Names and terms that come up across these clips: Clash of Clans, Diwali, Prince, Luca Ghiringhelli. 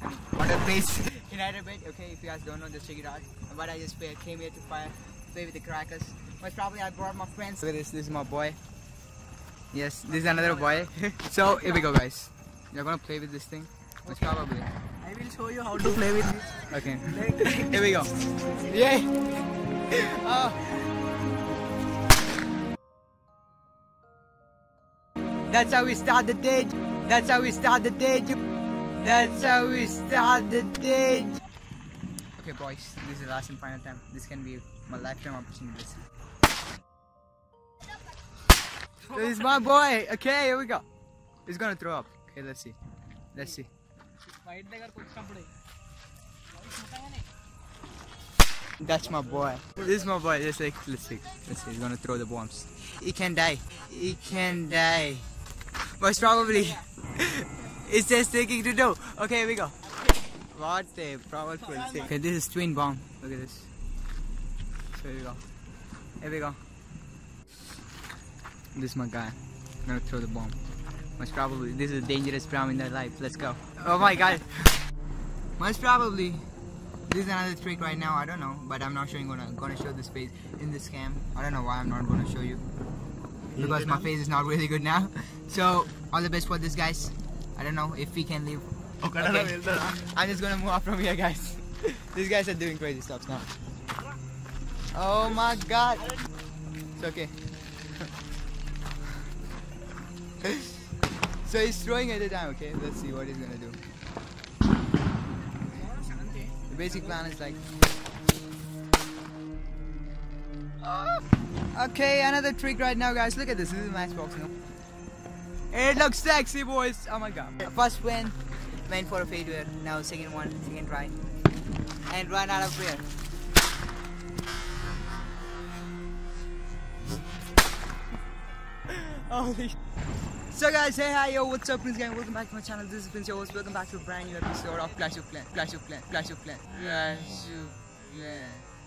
What a place. United Bet. Okay, if you guys don't know, just check it out. But I just came here to play with the crackers. Most probably I brought my friends. Look at this. This is my boy. Yes, this is another boy. So here we go, guys. You're gonna play with this thing. Most probably. I will show you how to play with this. Okay. Here we go. Yay! That's how we start the day. That's how we start the day. That's how we start the day. Okay, boys. This is the last and final time. This can be my lifetime opportunity. This is my boy. Okay, here we go. He's gonna throw up. Okay, let's see. Let's see. That's my boy. This is my boy. Just like, let's see. He's gonna throw the bombs. He can die. He can die. Most probably. It's just taking to do. Okay, here we go. What a powerful thing. Okay, this is twin bomb. Look at this. So here we go. Here we go. This is my guy. I'm gonna throw the bomb. Most probably, this is the dangerous bomb in their life. Let's go. Oh my god. Most probably, this is another trick right now. I don't know, but I'm not showing. Gonna show this face in this cam. I don't know why I'm not gonna show you because my face is not really good now. So all the best for this, guys. I don't know if we can leave. Okay. I'm just gonna move off from here, guys. These guys are doing crazy stuff now. Oh my god. It's okay. So he's throwing at the time, okay? Let's see what he's gonna do. The basic plan is like... Oh, okay, another trick right now, guys. Look at this, this is a matchbox, no? It looks sexy, boys! Oh my god. First win, went for a failure. Now second one, second try. And run out of beer. Holy shit. So guys, hey, hi, yo, what's up, Prince gang? Welcome back to my channel. This is Prince, yo, welcome back to a brand new episode of Clash of Clans,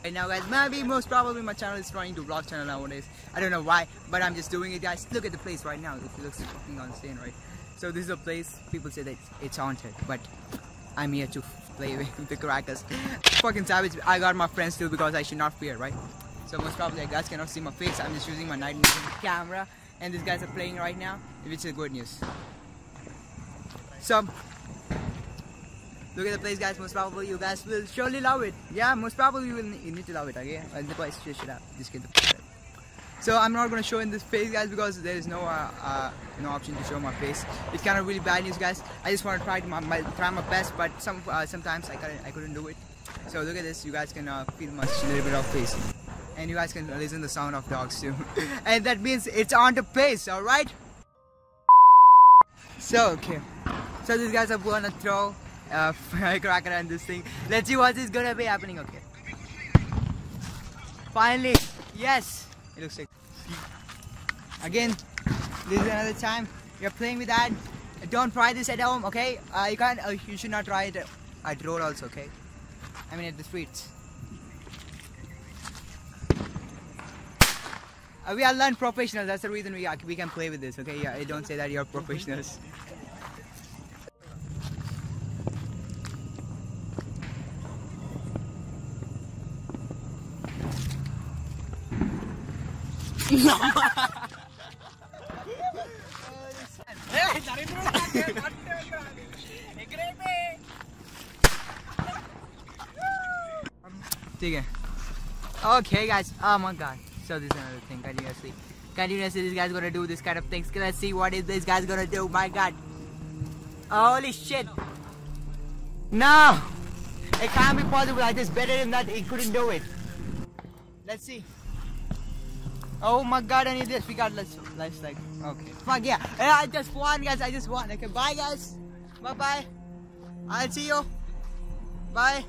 Right now, guys, maybe, most probably, my channel is trying to vlog channel nowadays. I don't know why, but I'm just doing it, guys. Look at the place right now. It looks fucking insane, right? So this is a place, people say that it's haunted, but I'm here to play with the crackers. Fucking savage, I got my friends too because I should not fear, right? So most probably, you guys cannot see my face. I'm just using my night vision camera. And these guys are playing right now, which is good news. So, look at the place, guys. Most probably you guys will surely love it. Yeah, most probably you need to love it, okay? Otherwise, you should have just get the f*** out. So I'm not gonna show in this face, guys, because there is no option to show my face. It's kind of really bad news, guys. I just want to try my best, but sometimes I couldn't do it. So look at this. You guys can feel my little bit of face. And you guys can listen to the sound of dogs too. And that means it's on the pace, alright? So, okay. So these guys are gonna throw a firecracker on this thing. Let's see what is gonna be happening, okay? Finally, yes! It looks like... Again, this is another time. You're playing with that. Don't try this at home, okay? You should not try it at road also, okay? I mean at the streets. We are learned professionals, that's the reason we can play with this, okay? Yeah, don't say that you're professionals. Okay guys, oh my god. So this is another thing, continuously this guy's gonna do this kind of things. Let's see what is this guy's gonna do, my god. Holy shit. No! It can't be possible, I just betted him that he couldn't do it. Let's see. Oh my god, I need this, we got life's like, okay. Fuck yeah, I just won guys, I just won. Okay, bye guys, bye. I'll see you, bye.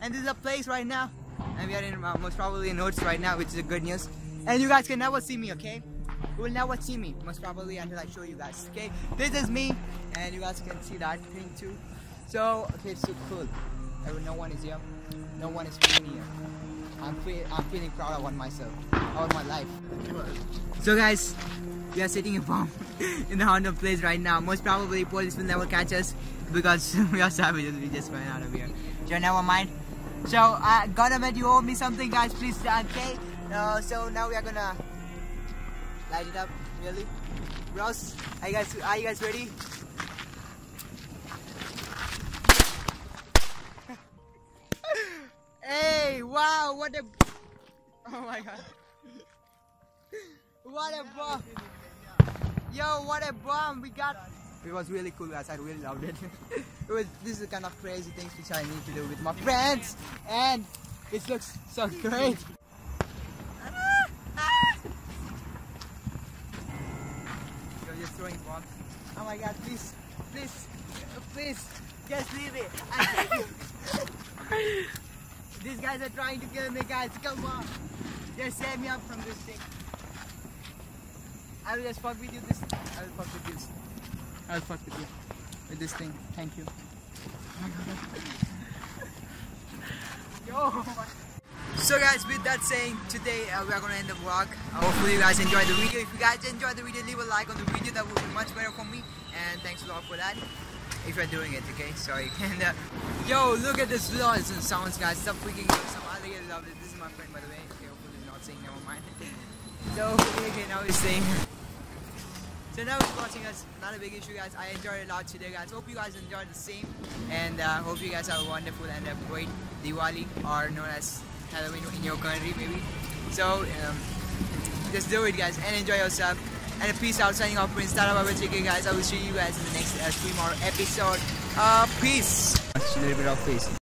And this is a place right now. And we are in most probably in notes right now, which is a good news. And you guys can never see me, okay? You will never see me, most probably, until I show you guys, okay? This is me, and you guys can see that thing too. So, okay, it's so cool. No one is here. No one is feeling here. I'm feeling proud about myself, about my life. So guys, we are sitting in a bomb in the haunted place right now. Most probably, police will never catch us. because we are savages, we just went out of here. So never mind. So I'm gonna bet you owe me something, guys, please okay. So now we are gonna light it up, really. Bros, are you guys ready? Hey, wow, what a... Oh my god. What a bomb. Yo, what a bomb we got. It was really cool, guys, I really loved it. This is the kind of crazy things which I need to do with my friends. And it looks so great. Oh my god, please, please, please, just leave it. These guys are trying to kill me, guys, come on. Just save me up from this thing. I will just fuck with you this. I will fuck with you. I will fuck with you with this thing. Thank you. Oh my god. Yo. So guys, with that saying, today we are going to end the vlog. Hopefully you guys enjoyed the video. If you guys enjoyed the video, leave a like on the video. That would be much better for me. And thanks a lot for that. If you're doing it, okay? So you can... Yo, look at this noise and sounds, guys. Stop freaking awesome. I really love it. This is my friend, by the way. Okay, hopefully he's not saying, never mind. So, okay, now he's saying... So now he's watching us. Not a big issue, guys. I enjoyed it a lot today, guys. Hope you guys enjoyed the same. And hope you guys have a wonderful and a great Diwali, or known as Halloween in your country, maybe. So just do it, guys, and enjoy yourself. And peace out. Signing off, Prince. Guys, I will see you guys in the next 3 more episode. Peace. A little bit of peace.